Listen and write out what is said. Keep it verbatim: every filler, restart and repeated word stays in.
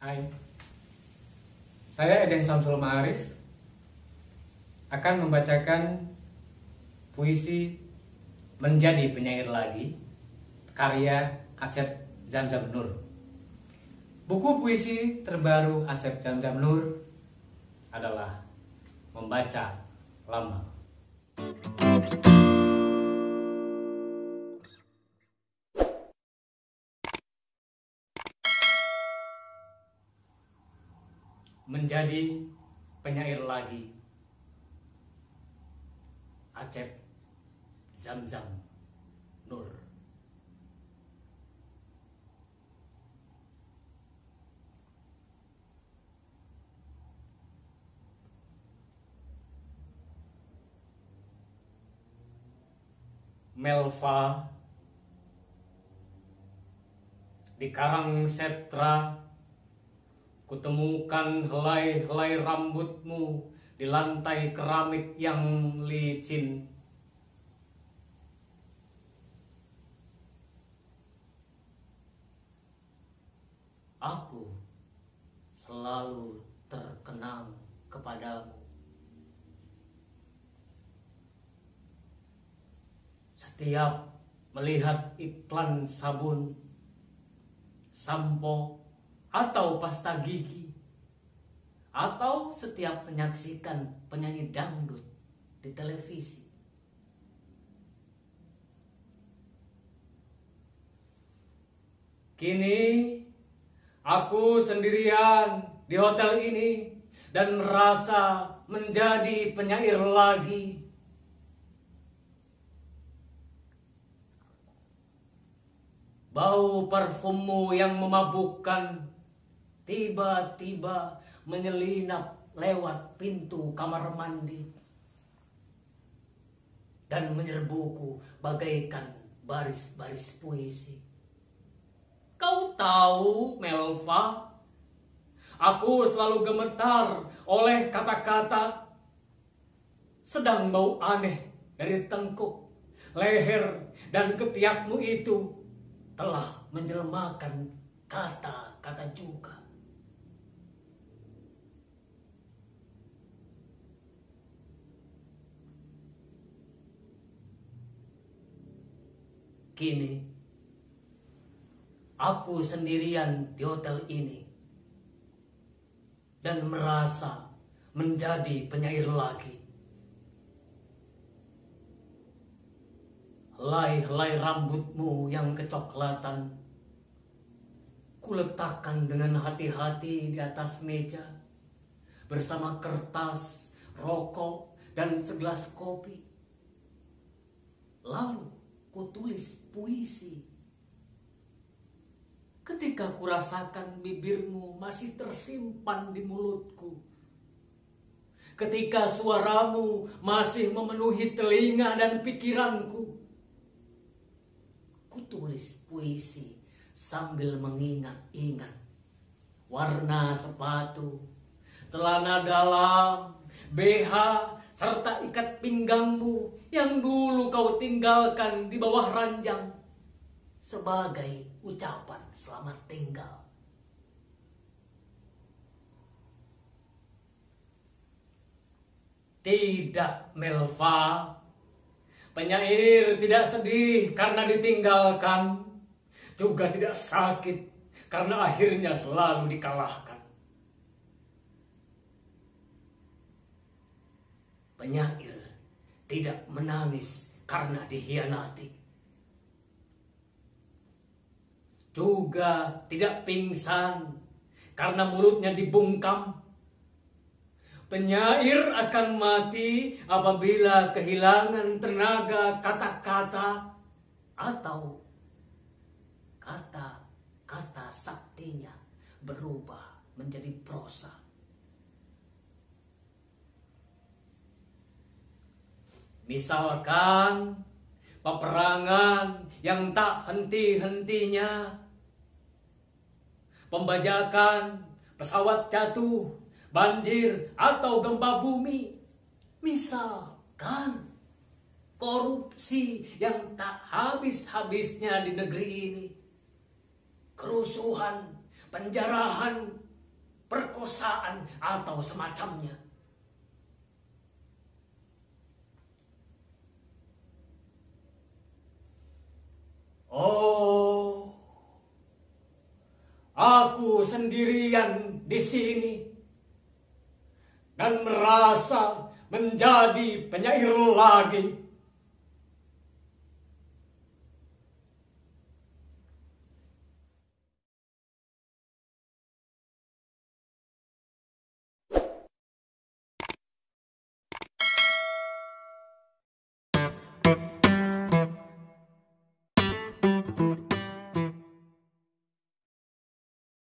Hai, saya Edeng Samsul Maarif akan membacakan puisi Menjadi Penyair Lagi karya Acep Zamzam Noor. Buku puisi terbaru Acep Zamzam Noor adalah Membaca Lama. Menjadi penyair lagi. Acep Zamzam Noor. Melva di Karang Setra, kutemukan helai-helai rambutmu di lantai keramik yang licin. Aku selalu terkenang kepadamu. Setiap melihat iklan sabun, sampo, atau pasta gigi, atau setiap menyaksikan penyanyi dangdut di televisi, kini aku sendirian di hotel ini dan merasa menjadi penyair lagi. Bau parfummu yang memabukkan tiba-tiba menyelinap lewat pintu kamar mandi dan menyerbuku bagaikan baris-baris puisi. Kau tahu, Melva, aku selalu gemetar oleh kata-kata, sedang bau aneh dari tengkuk, leher, dan ketiakmu itu telah menjelmakan kata-kata juga. Kini, aku sendirian di hotel ini dan merasa menjadi penyair lagi. Helai-helai rambutmu yang kecoklatan kuletakkan dengan hati-hati di atas meja bersama kertas, rokok, dan segelas kopi. Lalu kutulis puisi ketika kurasakan bibirmu masih tersimpan di mulutku, ketika suaramu masih memenuhi telinga dan pikiranku. Kutulis puisi sambil mengingat-ingat warna sepatu, celana dalam, B H, serta ikat pinggangmu yang dulu kau tinggalkan di bawah ranjang sebagai ucapan selamat tinggal. Tidak, Melva. Penyair tidak sedih karena ditinggalkan, juga tidak sakit karena akhirnya selalu dikalahkan. Penyair tidak menangis karena dikhianati, juga tidak pingsan karena mulutnya dibungkam. Penyair akan mati apabila kehilangan tenaga kata-kata atau kata-kata saktinya berubah menjadi prosa. Misalkan peperangan yang tak henti-hentinya, pembajakan, pesawat jatuh, banjir atau gempa bumi. Misalkan korupsi yang tak habis-habisnya di negeri ini, kerusuhan, penjarahan, perkosaan atau semacamnya. Oh, aku sendirian di sini dan merasa menjadi penyair lagi.